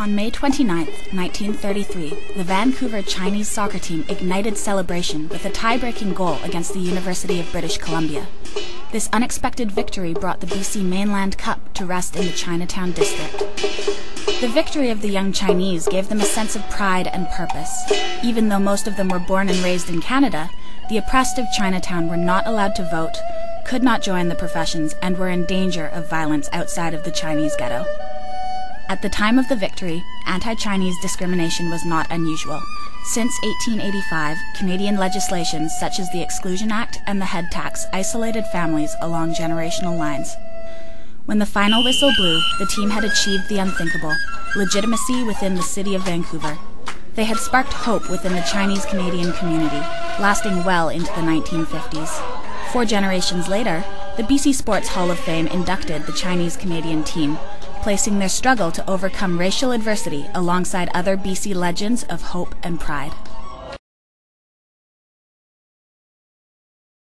On May 29, 1933, the Vancouver Chinese soccer team ignited celebration with a tie-breaking goal against the University of British Columbia. This unexpected victory brought the BC Mainland Cup to rest in the Chinatown district. The victory of the young Chinese gave them a sense of pride and purpose. Even though most of them were born and raised in Canada, the oppressed of Chinatown were not allowed to vote, could not join the professions, and were in danger of violence outside of the Chinese ghetto. At the time of the victory, anti-Chinese discrimination was not unusual. Since 1885, Canadian legislations such as the Exclusion Act and the Head Tax isolated families along generational lines. When the final whistle blew, the team had achieved the unthinkable, legitimacy within the city of Vancouver. They had sparked hope within the Chinese-Canadian community, lasting well into the 1950s. Four generations later, the BC Sports Hall of Fame inducted the Chinese-Canadian team, placing their struggle to overcome racial adversity alongside other BC legends of hope and pride.